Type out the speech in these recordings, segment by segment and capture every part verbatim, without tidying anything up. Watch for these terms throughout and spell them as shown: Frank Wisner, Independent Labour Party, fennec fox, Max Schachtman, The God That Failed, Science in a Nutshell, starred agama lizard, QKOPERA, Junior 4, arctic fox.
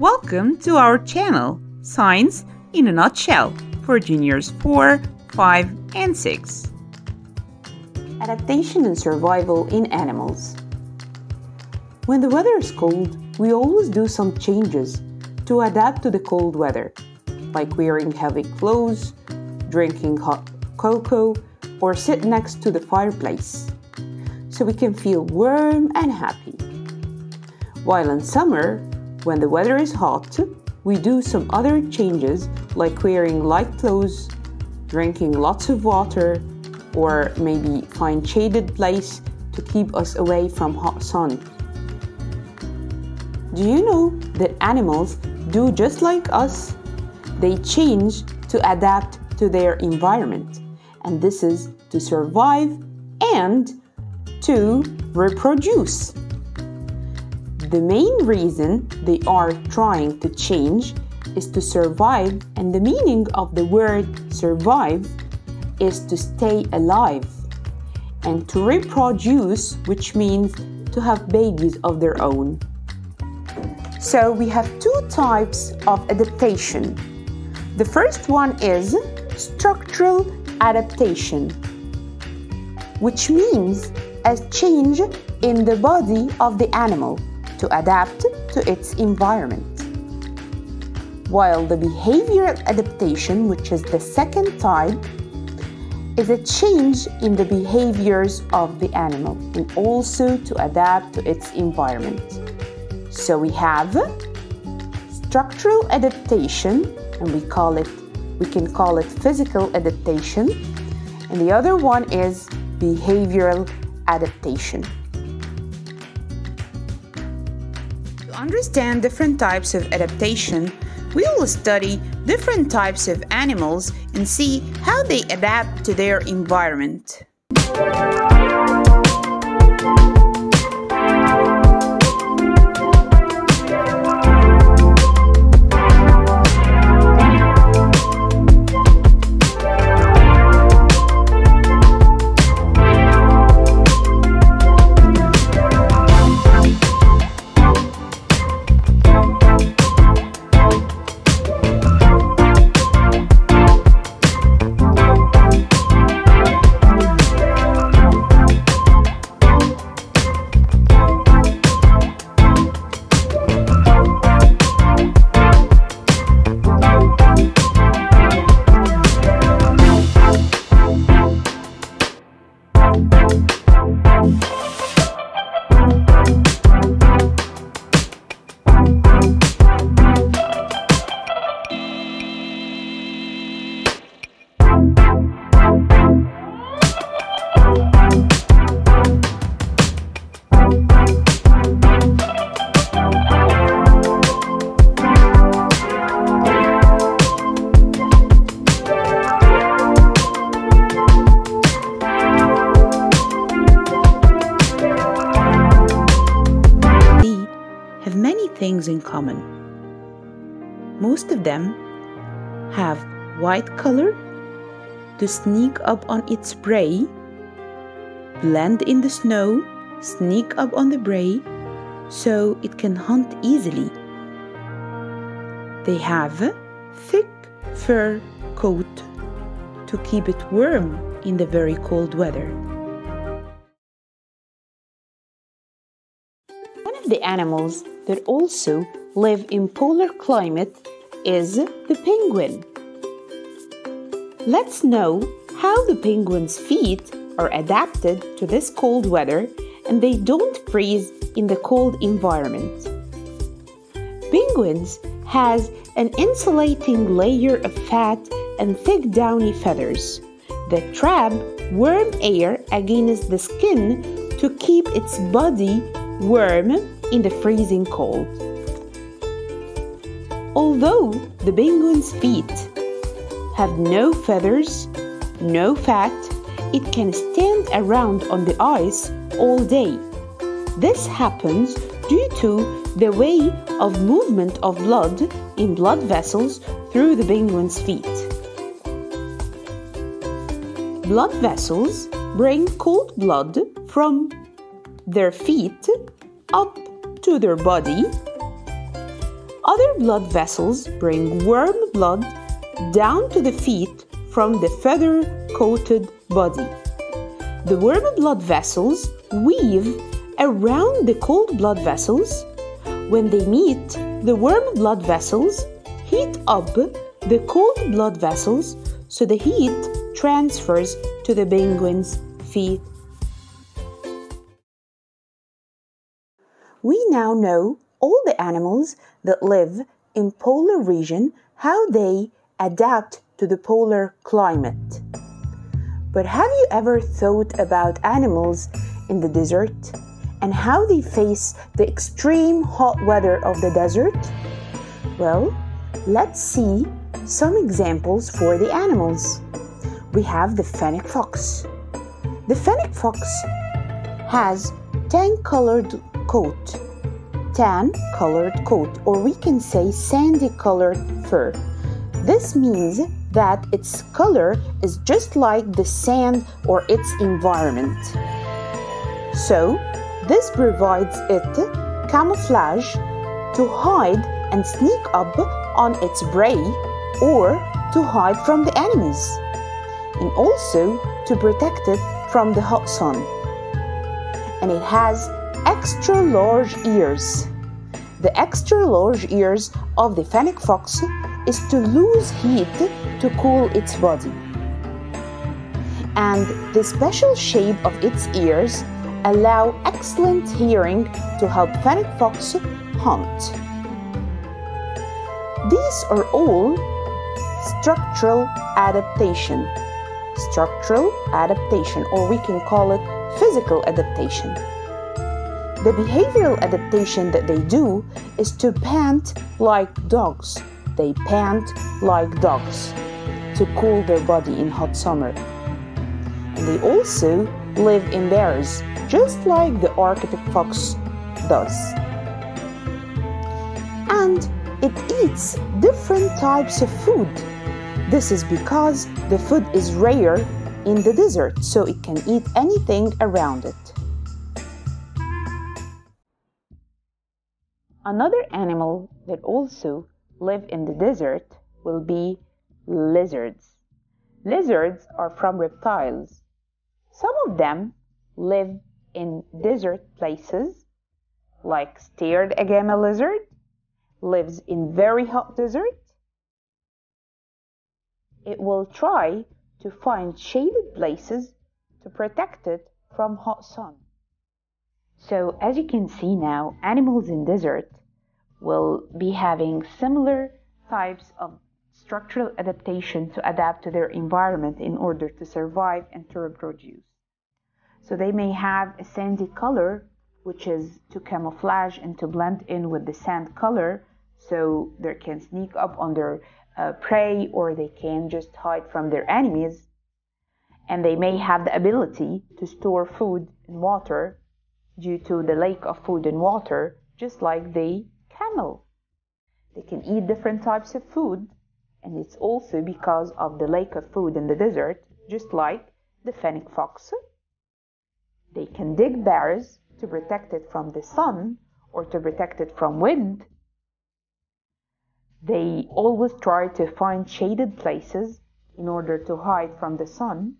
Welcome to our channel, Science in a Nutshell, for juniors four, five and six. Adaptation and survival in animals. When the weather is cold, we always do some changes to adapt to the cold weather, like wearing heavy clothes, drinking hot cocoa, or sit next to the fireplace, so we can feel warm and happy. While in summer, when the weather is hot, we do some other changes like wearing light clothes, drinking lots of water, or maybe find shaded place to keep us away from hot sun. Do you know that animals do just like us? They change to adapt to their environment, and this is to survive and to reproduce. The main reason they are trying to change is to survive, and the meaning of the word survive is to stay alive, and to reproduce, which means to have babies of their own. So we have two types of adaptation. The first one is structural adaptation, which means a change in the body of the animal to adapt to its environment. While the behavioral adaptation, which is the second type, is a change in the behaviors of the animal and also to adapt to its environment. So we have structural adaptation, and we call it, we can call it physical adaptation, and the other one is behavioral adaptation. To understand different types of adaptation, we will study different types of animals and see how they adapt to their environment. Things in common. Most of them have white color to sneak up on its prey, blend in the snow, sneak up on the prey so it can hunt easily. They have a thick fur coat to keep it warm in the very cold weather. One of the animals that also live in polar climate is the penguin. Let's know how the penguin's feet are adapted to this cold weather and they don't freeze in the cold environment. Penguins has an insulating layer of fat and thick downy feathers that trap warm air against the skin to keep its body warm in the freezing cold. Although the penguin's feet have no feathers, no fat, it can stand around on the ice all day. This happens due to the way of movement of blood in blood vessels through the penguin's feet. Blood vessels bring cold blood from their feet up to their body, Other blood vessels bring warm blood down to the feet from the feather-coated body. The warm blood vessels weave around the cold blood vessels. When they meet, the warm blood vessels heat up the cold blood vessels, so the heat transfers to the penguin's feet. We now know all the animals that live in polar region, how they adapt to the polar climate. But have you ever thought about animals in the desert and how they face the extreme hot weather of the desert? Well, let's see some examples for the animals. We have the fennec fox. The fennec fox has tan-colored coat, tan-colored coat, or we can say sandy-colored fur. This means that its color is just like the sand or its environment. So, this provides it camouflage to hide and sneak up on its prey or to hide from the enemies, and also to protect it from the hot sun. And it has extra large ears. The extra large ears of the fennec fox is to lose heat to cool its body. And the special shape of its ears allow excellent hearing to help fennec fox hunt. These are all structural adaptation. Structural adaptation, or we can call it physical adaptation. The behavioral adaptation that they do is to pant like dogs. They pant like dogs to cool their body in hot summer. And they also live in pairs, just like the arctic fox does. And it eats different types of food. This is because the food is rare in the desert, so it can eat anything around it. Another animal that also live in the desert will be lizards. Lizards are from reptiles. Some of them live in desert places, like starred agama lizard, lives in very hot desert. It will try to find shaded places to protect it from hot sun. So as you can see now, animals in desert will be having similar types of structural adaptation to adapt to their environment in order to survive and to reproduce. So they may have a sandy color, which is to camouflage and to blend in with the sand color, so they can sneak up on their uh, prey, or they can just hide from their enemies. And they may have the ability to store food and water due to the lack of food and water, just like they camel. They can eat different types of food, and it's also because of the lack of food in the desert, just like the fennec fox. They can dig burrows to protect it from the sun or to protect it from wind. They always try to find shaded places in order to hide from the sun,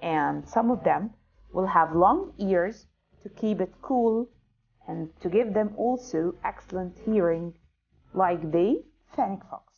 and some of them will have long ears to keep it cool and to give them also excellent hearing, like the fennec fox.